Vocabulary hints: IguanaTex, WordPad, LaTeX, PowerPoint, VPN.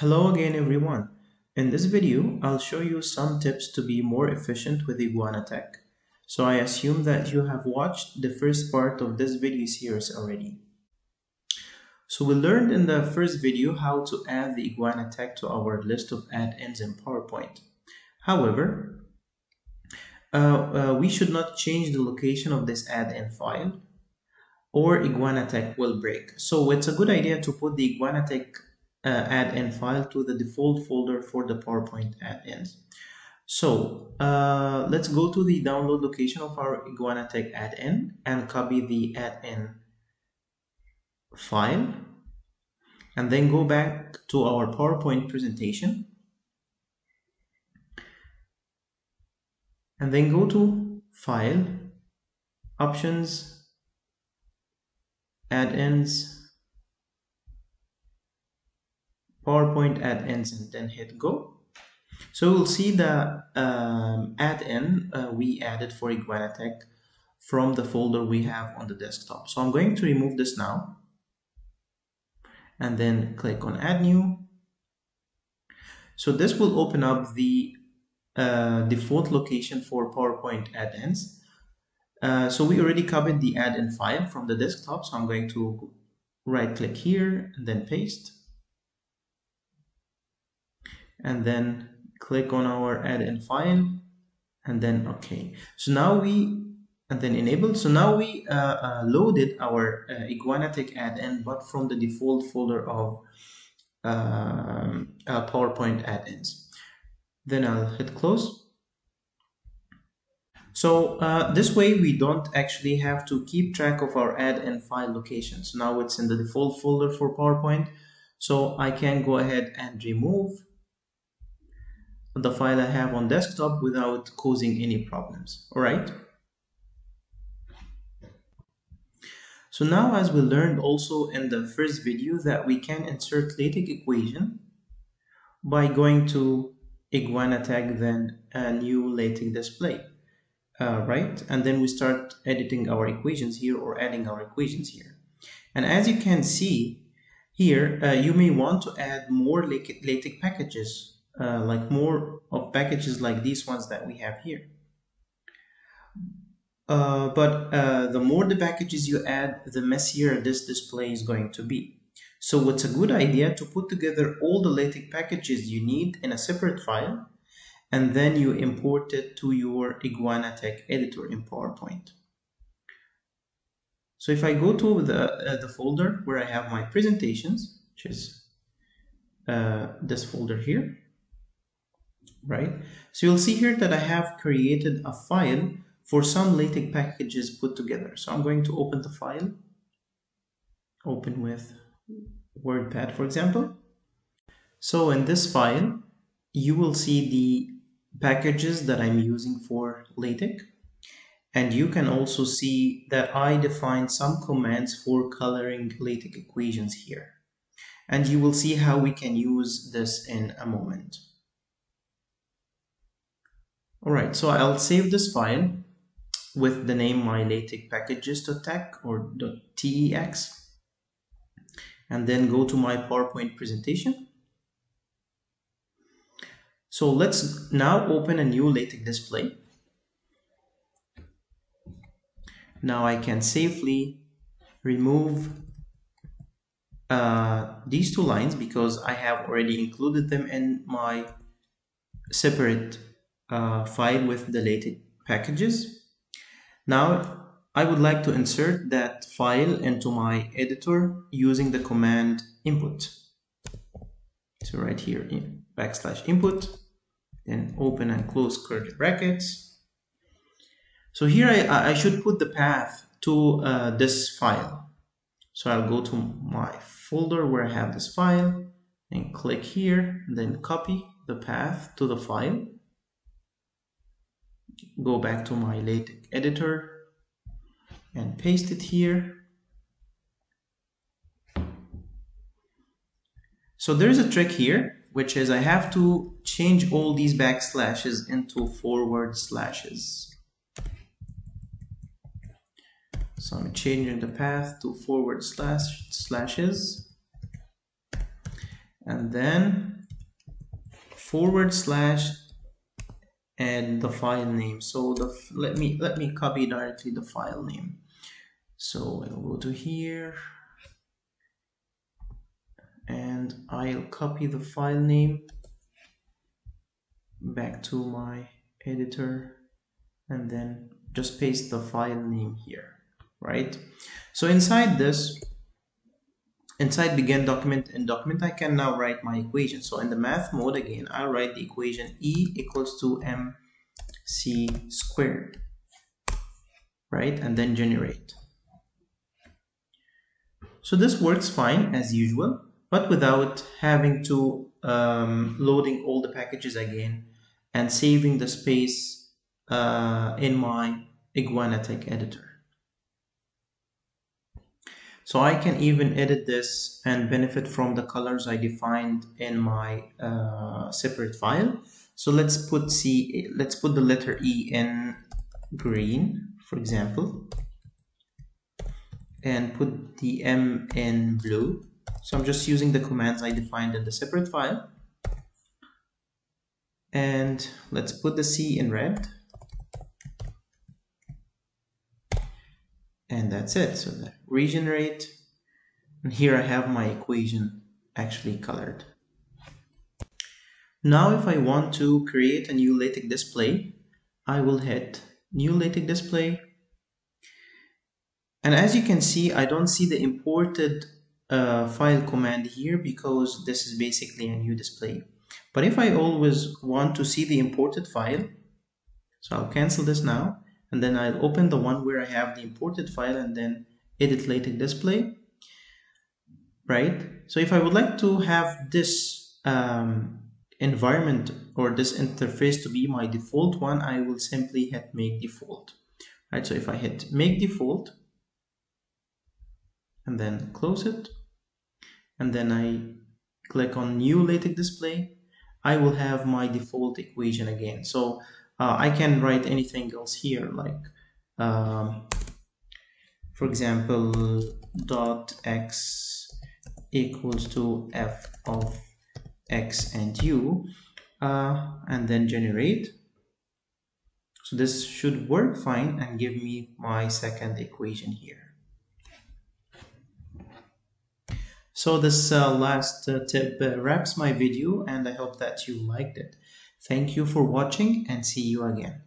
Hello again everyone. In this video, I'll show you some tips to be more efficient with Iguana Tech. So I assume that you have watched the first part of this video series already. So we learned in the first video how to add the Iguana Tech to our list of add-ins in PowerPoint. However, we should not change the location of this add-in file or Iguana Tech will break. So it's a good idea to put the Iguana Tech add-in file to the default folder for the PowerPoint add-ins. So let's go to the download location of our Iguana Tech add-in and copy the add-in file, and then go back to our PowerPoint presentation and then go to File, Options, Add-ins, PowerPoint add-ins, and then hit go. So we'll see the add-in we added for Iguana Tech from the folder we have on the desktop. So I'm going to remove this now and then click on Add New. So this will open up the default location for PowerPoint add-ins. So we already copied the add-in file from the desktop. So I'm going to right-click here and then paste, and then click on our add-in file and then OK. So now we loaded our Iguana Tech add-in, but from the default folder of PowerPoint add-ins. Then I'll hit close. So this way we don't actually have to keep track of our add-in file location. So now it's in the default folder for PowerPoint. So I can go ahead and remove the file I have on desktop without causing any problems. All right. So now, as we learned also in the first video, that we can insert LaTeX equation by going to Iguana Tech, then a new LaTeX display, right? And then we start editing our equations here, or adding our equations here. And as you can see here, you may want to add more LaTeX packages. Like more of packages like these ones that we have here. But the more the packages you add, the messier this display is going to be. So it's a good idea to put together all the LaTeX packages you need in a separate file, and then you import it to your Iguana Tech editor in PowerPoint. So if I go to the folder where I have my presentations, which is this folder here, right? So you'll see here that I have created a file for some LaTeX packages put together. So I'm going to open the file, open with WordPad, for example. So in this file, you will see the packages that I'm using for LaTeX. And you can also see that I defined some commands for coloring LaTeX equations here. And you will see how we can use this in a moment. All right, so I'll save this file with the name my LaTeX packages.tech or .tex, and then go to my PowerPoint presentation. So let's now open a new LaTeX display. Now I can safely remove these two lines because I have already included them in my separate file with the LaTeX packages. Now I would like to insert that file into my editor using the command input. So right here, /input, then open and close curly brackets. So here I should put the path to this file. So I'll go to my folder where I have this file and click here, and then copy the path to the file. Go back to my LaTeX editor and paste it here. So there's a trick here, which is I have to change all these backslashes into forward slashes. So I'm changing the path to forward slashes. and then / and the file name. So let me copy directly the file name. So I'll go to here and I'll copy the file name back to my editor and then just paste the file name here, right? So inside this, inside begin document and document, I can now write my equation. So in the math mode again, I'll write the equation E = mc squared, right? And then generate. So this works fine as usual, but without having to loading all the packages again and saving the space in my Iguana-Tex editor. So I can even edit this and benefit from the colors I defined in my separate file. So let's put the letter E in green, for example, and put the M in blue. So I'm just using the commands I defined in the separate file. And let's put the C in red. And that's it. So regenerate, and here I have my equation actually colored. Now if I want to create a new LaTeX display, I will hit new LaTeX display, and as you can see, I don't see the imported file command here because this is basically a new display. But if I always want to see the imported file, so I'll cancel this now, and then I'll open the one where I have the imported file and then edit LaTeX display, right? So if I would like to have this environment or this interface to be my default one, I will simply hit make default, right? So if I hit make default and then close it, and then I click on new LaTeX display, I will have my default equation again. So I can write anything else here, like for example, .x = f(x, u), and then generate. So this should work fine and give me my second equation here. So this last tip wraps my video, and I hope that you liked it. Thank you for watching, and see you again.